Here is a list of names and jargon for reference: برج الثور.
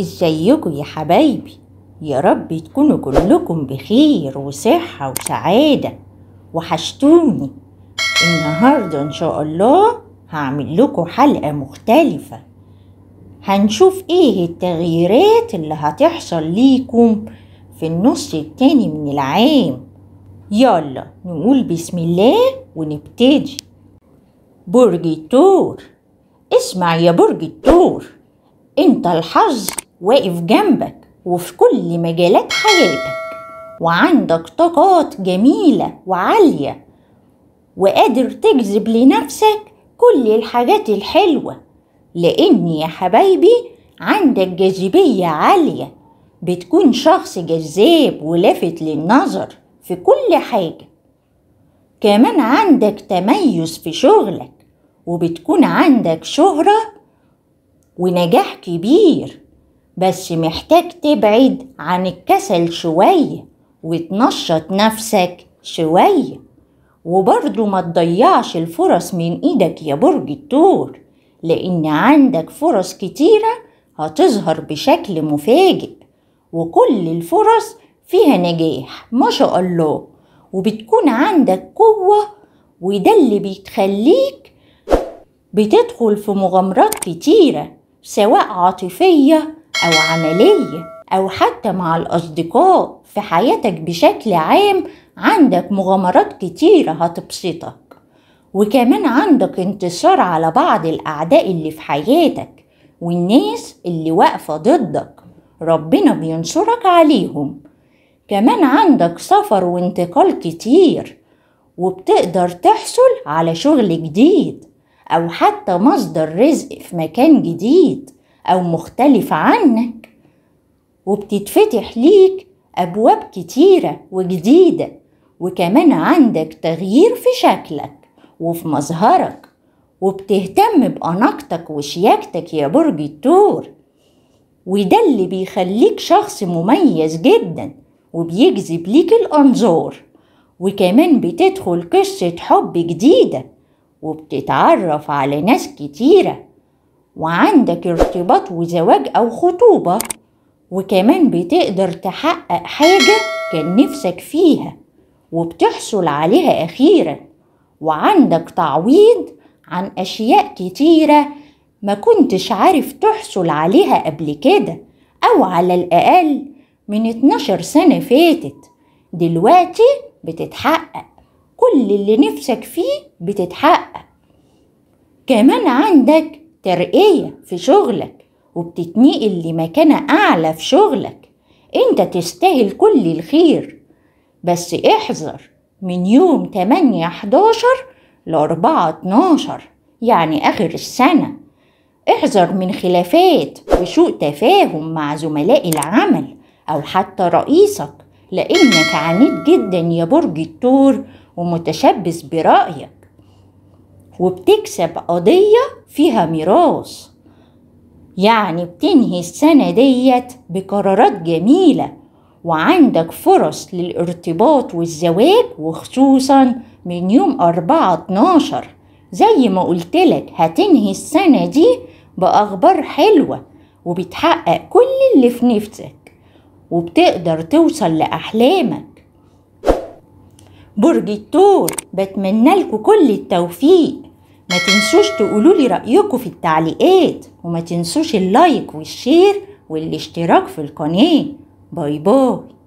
ازيكم يا حبايبي؟ يا رب تكونوا كلكم بخير وصحة وسعادة، وحشتوني. النهاردة ان شاء الله هعمل لكم حلقة مختلفة، هنشوف ايه التغييرات اللي هتحصل ليكم في النص التاني من العام. يلا نقول بسم الله ونبتدي. برج الثور، اسمع يا برج الثور، انت الحظ واقف جنبك وفي كل مجالات حياتك، وعندك طاقات جميلة وعالية، وقادر تجذب لنفسك كل الحاجات الحلوة، لأن يا حبايبي عندك جاذبية عالية، بتكون شخص جذاب ولافت للنظر في كل حاجة. كمان عندك تميز في شغلك، وبتكون عندك شهرة ونجاح كبير، بس محتاج تبعد عن الكسل شوية وتنشط نفسك شوية، وبرضو ما تضيعش الفرص من ايدك يا برج الثور، لأن عندك فرص كتيرة هتظهر بشكل مفاجئ، وكل الفرص فيها نجاح ما شاء الله، وبتكون عندك قوة، وده اللي بيتخليك بتدخل في مغامرات كتيرة، سواء عاطفية أو عملية أو حتى مع الأصدقاء. في حياتك بشكل عام عندك مغامرات كتيرة هتبسطك، وكمان عندك انتصار على بعض الأعداء اللي في حياتك والناس اللي واقفة ضدك، ربنا بينصرك عليهم. كمان عندك سفر وانتقال كتير، وبتقدر تحصل على شغل جديد أو حتى مصدر رزق في مكان جديد أو مختلف عنك، وبتتفتح ليك أبواب كتيرة وجديدة، وكمان عندك تغيير في شكلك وفي مظهرك، وبتهتم بأناقتك وشياكتك يا برج الثور، وده اللي بيخليك شخص مميز جدا وبيجذب ليك الأنظار. وكمان بتدخل قصة حب جديدة، وبتتعرف على ناس كتيرة، وعندك ارتباط وزواج أو خطوبة، وكمان بتقدر تحقق حاجة كان نفسك فيها وبتحصل عليها أخيرا، وعندك تعويض عن أشياء كتيرة ما كنتش عارف تحصل عليها قبل كده، أو على الأقل من 12 سنة فاتت دلوقتي بتتحقق، كل اللي نفسك فيه بتتحقق. كمان عندك ترقية في شغلك، وبتتنقل لمكانة أعلى في شغلك، أنت تستاهل كل الخير، بس احذر من يوم 8/11 ل 4/12 يعني آخر السنة، احذر من خلافات وسوء تفاهم مع زملاء العمل أو حتى رئيسك، لأنك عنيد جدا يا برج الثور ومتشبث برأيك، وبتكسب قضية فيها ميراث، يعني بتنهي السنة ديت بقرارات جميلة، وعندك فرص للارتباط والزواج، وخصوصا من يوم 4/12 زي ما قلتلك هتنهي السنة دي بأخبار حلوة، وبتحقق كل اللي في نفسك، وبتقدر توصل لأحلامك. برج الثور بتمنى لكم كل التوفيق، ما تنسوش تقولوا لي رأيكم في التعليقات، وما تنسوش اللايك والشير والاشتراك في القناة. باي باي.